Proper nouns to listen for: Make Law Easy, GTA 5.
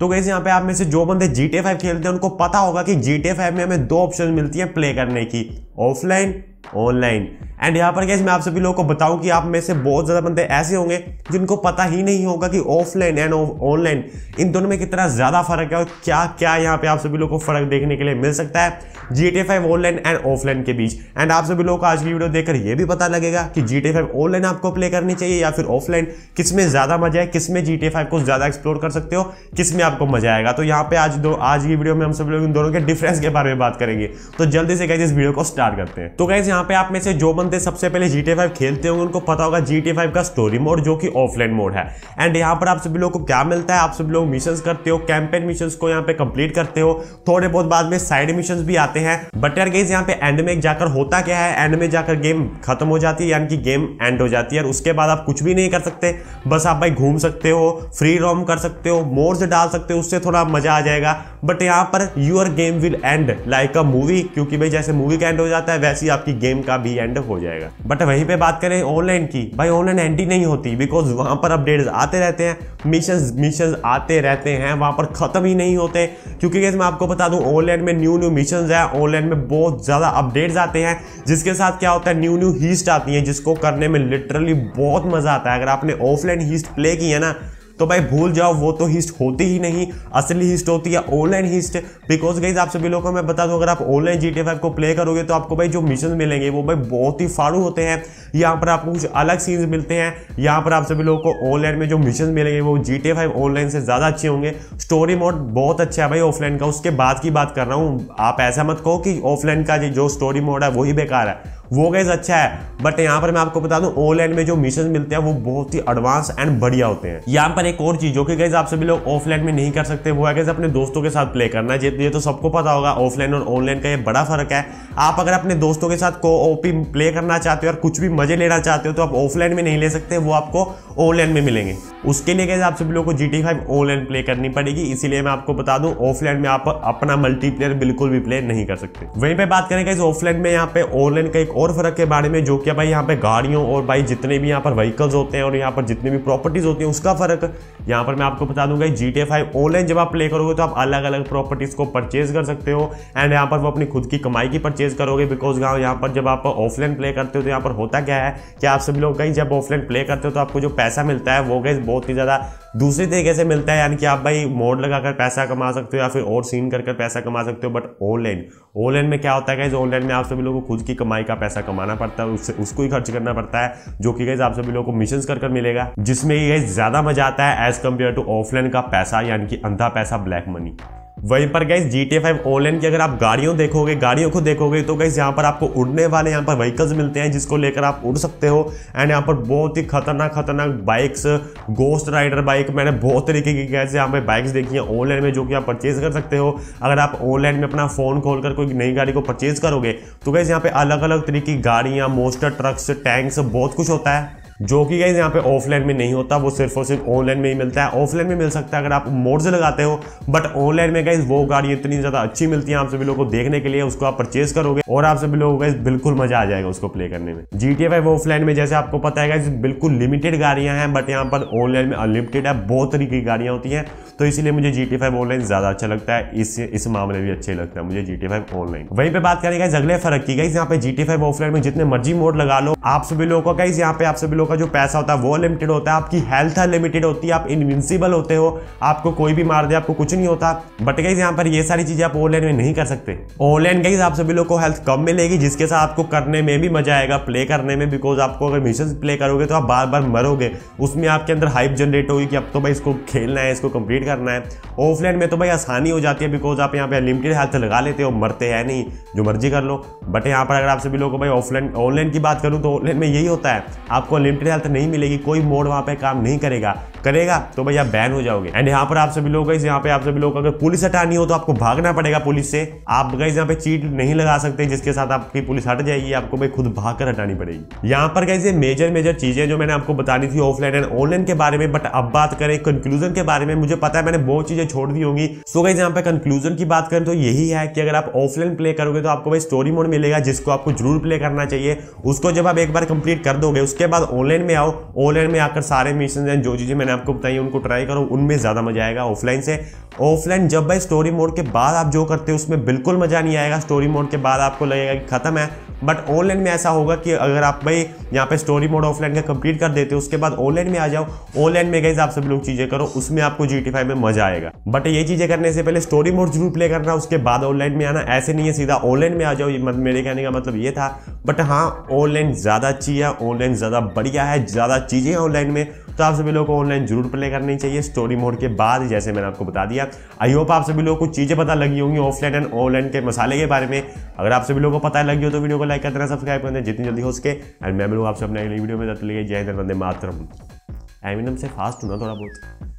तो गाइस यहाँ पे आप में से जो बंदे GTA 5 खेलते हैं उनको पता होगा कि GTA 5 में हमें दो ऑप्शन मिलती है प्ले करने की, ऑफलाइन ऑनलाइन। एंड यहाँ पर गाइस मैं आप सभी लोगों को बताऊं कि आप में से बहुत ज़्यादा बंदे ऐसे होंगे जिनको पता ही नहीं होगा कि ऑफलाइन एंड ऑनलाइन इन दोनों में कितना ज़्यादा फर्क है और क्या क्या यहाँ पे आप सभी लोगों को फर्क देखने के लिए मिल सकता है GTA 5 ऑनलाइन एंड ऑफलाइन के बीच। एंड आप सभी लोगों को आज की वीडियो देखकर यह भी पता लगेगा कि GTA 5 ऑनलाइन आपको प्ले करनी चाहिए या फिर ऑफलाइन, किस में ज़्यादा मजा है, किस में GTA 5 को ज़्यादा एक्सप्लोर कर सकते हो, किस में आपको मजा आएगा। तो यहाँ पे आज की वीडियो में हम सभी लोग इन दोनों के डिफरेंस के बारे में बात करेंगे। तो जल्दी से गाइस इस वीडियो को स्टार्ट करते हैं। तो गाइस यहाँ पे आप में से जो बंदे सबसे पहले GTA 5 खेलते होंगे उनको पता होगा GTA 5 का स्टोरी मोड जो कि ऑफलाइन मोड है। एंड यहाँ पर आप सभी लोगों को क्या मिलता है, आप सभी लोग मिशंस करते हो, कैंपेन मिशंस को यहाँ पे कंप्लीट करते हो, थोड़े बहुत बाद में साइड मिशंस भी आते हैं। बट यार गाइस यहाँ पे एंड में जाकर होता क्या है, एंड में जाकर गेम खत्म हो जाती है, यानी कि गेम एंड हो जाती है और उसके बाद आप कुछ भी नहीं कर सकते। बस आप भाई घूम सकते हो, फ्री रोम कर सकते हो, मोड्स डाल सकते हो, उससे थोड़ा मजा आ जाएगा। बट यहाँ पर your game will end like a movie, क्योंकि भाई जैसे मूवी का एंड हो जाता है वैसी आपकी गेम का भी एंड हो जाएगा। बट वहीं पे बात करें ऑनलाइन की, भाई ऑनलाइन एंड ही नहीं होती, बिकॉज वहां पर अपडेट्स आते रहते हैं, मिशंस आते रहते हैं, वहां पर खत्म ही नहीं होते। क्योंकि गाइस मैं आपको बता दूं ऑनलाइन में न्यू मिशंस है, ऑनलाइन में बहुत ज़्यादा अपडेट्स आते हैं, जिसके साथ क्या होता है न्यू हीस्ट आती हैं, जिसको करने में लिटरली बहुत मज़ा आता है। अगर आपने ऑफलाइन हीस्ट प्ले की है ना तो भाई भूल जाओ, वो तो हिस्ट होती ही नहीं, असली हिस्ट होती है ऑनलाइन हिस्ट। बिकॉज गाइस आप सभी लोगों को मैं बता दूं अगर आप ऑनलाइन GTA 5 को प्ले करोगे तो आपको भाई जो मिशन मिलेंगे वो भाई बहुत ही फाड़ू होते हैं। यहाँ पर आपको कुछ अलग सीन्स मिलते हैं। यहाँ पर आप सभी लोगों को ऑनलाइन में जो मिशन मिलेंगे वो GTA 5 ऑनलाइन से ज़्यादा अच्छे होंगे। स्टोरी मोड बहुत अच्छा है भाई ऑफलाइन का, उसके बाद की बात कर रहा हूँ। आप ऐसा मत कहो कि ऑफलाइन का जो स्टोरी मोड है वही बेकार है, वो गाइस अच्छा है। बट यहाँ पर मैं आपको बता दूं ऑनलाइन में जो मिशन मिलते हैं वो बहुत ही एडवांस एंड बढ़िया होते हैं। यहाँ पर एक और चीज़ जो कि गाइस आप सभी लोग ऑफलाइन में नहीं कर सकते वो है गाइस अपने दोस्तों के साथ प्ले करना। ये तो सबको पता होगा, ऑफलाइन और ऑनलाइन का ये बड़ा फर्क है। आप अगर अपने दोस्तों के साथ को-ऑपी प्ले करना चाहते हो और कुछ भी मजे लेना चाहते हो तो आप ऑफलाइन में नहीं ले सकते, वो आपको ऑनलाइन में मिलेंगे। उसके लिए गाइस आप सभी लोगों को GTA 5 ऑनलाइन प्ले करनी पड़ेगी। इसीलिए मैं आपको बता दूं ऑफलाइन में आप अपना मल्टीप्लेयर बिल्कुल भी प्ले नहीं कर सकते। वहीं पे बात करें गाइस ऑफलाइन में यहाँ पे ऑनलाइन का एक और फर्क के बारे में, जो कि भाई यहाँ पे गाड़ियों और भाई जितने भी यहाँ पर व्हीकल्स होते हैं और यहाँ पर जितनी भी प्रॉपर्टीज होती है उसका फर्क। यहाँ पर मैं आपको बता दूंगा GTA 5 ऑनलाइन जब आप प्ले करोगे तो आप अलग अलग प्रॉपर्टीज को परचेज कर सकते हो एंड यहाँ पर वो अपनी खुद की कमाई की परचेज करोगे। बिकॉज यहाँ पर जब आप ऑफलाइन प्ले करते हो तो यहाँ पर होता क्या है कि आप सभी लोग जब ऑफलाइन प्ले करते हो तो आपको जो पैसा मिलता है वो गाइस बहुत ही ज़्यादा दूसरे तरीके से मिलता है, यानी कि आप भाई मोड लगाकर पैसा कमा सकते हो या फिर और सीन कर पैसा कमा सकते हो। बट ऑनलाइन में क्या होता है गाइस, ऑनलाइन में आप सभी लोगों को खुद की कमाई का पैसा कमाना पड़ता है, उससे उसको ही खर्च करना पड़ता है, जो कि गाइस आप सभी लोगों को मिशंस कर मिलेगा, जिसमें गाइस ज़्यादा मजा आता है एज़ कम्पेयर टू ऑफलाइन का पैसा, यानी कि अंधा पैसा, ब्लैक मनी। वहीं पर गाइस GTA 5 ऑनलाइन की अगर आप गाड़ियों को देखोगे तो गाइस यहाँ पर आपको उड़ने वाले यहाँ पर व्हीकल्स मिलते हैं, जिसको लेकर आप उड़ सकते हो। एंड यहाँ पर बहुत ही खतरनाक बाइक्स, गोस्ट राइडर बाइक, मैंने बहुत तरीके की गाइस यहाँ पे बाइक्स देखी हैं ऑनलाइन में, जो कि आप परचेज कर सकते हो। अगर आप ऑनलाइन में अपना फ़ोन खोलकर कोई नई गाड़ी को परचेज करोगे तो गाइस यहाँ पे अलग अलग तरीके की गाड़ियाँ, मोस्टर ट्रक्स, टैंक्स, बहुत कुछ होता है, जो कि गाइस यहाँ पे ऑफलाइन में नहीं होता, वो सिर्फ और सिर्फ ऑनलाइन में ही मिलता है। ऑफलाइन में मिल सकता है अगर आप मोड्स लगाते हो, बट ऑनलाइन में गाइस वो गाड़ी इतनी ज़्यादा अच्छी मिलती है आप सभी लोगों को देखने के लिए, उसको आप परचेज करोगे और आप सभी लोगों को गाइस बिल्कुल मजा आ जाएगा उसको प्ले करने में। GTA 5 ऑफलाइन में जैसे आपको पता है गाइस बिल्कुल लिमिटेड गाड़ियाँ हैं, बट यहाँ पर ऑनलाइन में अनलिमिटेड है, बहुत तरीके की गाड़ियाँ होती हैं। तो इसलिए मुझे GTA 5 ऑनलाइन ज़्यादा अच्छा लगता है, इस मामले में अच्छे लगता है मुझे GTA 5 ऑनलाइन। वहीं पे बात करें गाइस अगले फर्क की, गाइस यहाँ पे GTA 5 ऑफलाइन में जितने मर्जी मोड लगा लो आप सभी लोगों को गाइस यहाँ पे आप सभी लोगों का जो पैसा होता है वो लिमिटेड होता है, आपकी हेल्थ लिमिटेड होती है, आप इनविंसिबल होते हो, आपको कोई भी मार दे आपको कुछ नहीं होता। बट गाइस यहाँ पर ये सारी चीज़ें आप ऑनलाइन में नहीं कर सकते। ऑनलाइन गाइस आप सभी लोग को हेल्थ कम मिलेगी, जिसके साथ आपको करने में भी मजा आएगा, प्ले करने में, बिकॉज आपको अगर मिशन प्ले करोगे तो आप बार बार मरोगे, उसमें आपके अंदर हाइप जनरेट होगी कि अब तो भाई इसको खेलना है, इसको कंप्लीट करना है। ऑफलाइन में तो भाई आसानी हो जाती है, बिकॉज आप यहाँ पे लिमिटेड हेल्थ लगा लेते हो, मरते हैं नहीं, जो मर्जी कर लो। बट यहाँ पर अगर आप सभी लोगों को भाई ऑनलाइन की बात करूँ तो ऑनलाइन में यही होता है, आपको लिमिटेड हेल्थ नहीं मिलेगी, कोई मोड वहाँ पे काम नहीं करेगा तो भाई आप बैन हो जाओगे। एंड यहाँ पर आप सभी लोगों को यहाँ पे आप सभी लोगों को अगर पुलिस हटानी हो तो आपको भागना पड़ेगा पुलिस से, आप गाइस यहाँ पे चीट नहीं लगा सकते जिसके साथ आपकी पुलिस हट जाएगी, आपको भाई खुद भागकर हटानी पड़ेगी। यहाँ पर गाइस ये मेजर चीजें जो मैंने आपको बतानी थी ऑफलाइन एंड ऑनलाइन के बारे में। बट अब बात करें कंक्लूजन के बारे में, मुझे पता है मैंने बहुत चीजें छोड़ दी होंगी। सो गाइस यहाँ पे कंक्लूजन की बात करें तो यही है कि अगर आप ऑफलाइन प्ले करोगे तो आपको भाई स्टोरी मोड मिलेगा, जिसको आपको जरूर प्ले करना चाहिए। उसको जब आप एक बार कंप्लीट कर दोगे उसके बाद ऑनलाइन में आओ, ऑनलाइन में आकर सारे मिशन हैं जो चीजें मैंने आपको बताइए उनको ट्राई करो, उनमें ज़्यादा मजा आएगा ऑफलाइन से। ऑफलाइन जब भाई स्टोरी मोड के बाद आप जो करते हो उसमें बिल्कुल मज़ा नहीं आएगा। स्टोरी मोड के बाद आपको लगेगा कि खत्म है। बट ऑनलाइन में ऐसा होगा कि अगर आप भाई यहाँ पे स्टोरी मोड ऑफलाइन का कंप्लीट कर देते हो उसके बाद ऑनलाइन में आ जाओ, ऑनलाइन में गाइस आप सब लोग चीज़ें करो, उसमें आपको GTA 5 में मज़ा आएगा। बट ये चीज़ें करने से पहले स्टोरी मोड जरूर प्ले करना, उसके बाद ऑनलाइन में आना। ऐसे नहीं है सीधा ऑनलाइन में आ जाओ, मेरे कहने का मतलब ये था। बट हाँ, ऑनलाइन ज़्यादा अच्छी है, ऑनलाइन ज़्यादा बढ़िया है, ज़्यादा चीज़ें हैं ऑनलाइन में, तो आप सभी लोगों को ऑनलाइन जरूर प्ले करनी चाहिए स्टोरी मोड के बाद, जैसे मैंने आपको बता दिया। आई होप आप सभी लोगों को चीज़ें पता लगी होंगी ऑफलाइन एंड ऑनलाइन के मसाले के बारे में। अगर आप सभी लोगों को पता लगी हो तो वीडियो को लाइक कर देना, सब्सक्राइब कर देना जितनी जल्दी हो सके। एंड मैं मिलूंगा आपसे अपने अगली वीडियो में, तब तक के लिए जय हिंद, वंदे मातरम। आई मीन, हमसे फास्ट होना थोड़ा बहुत।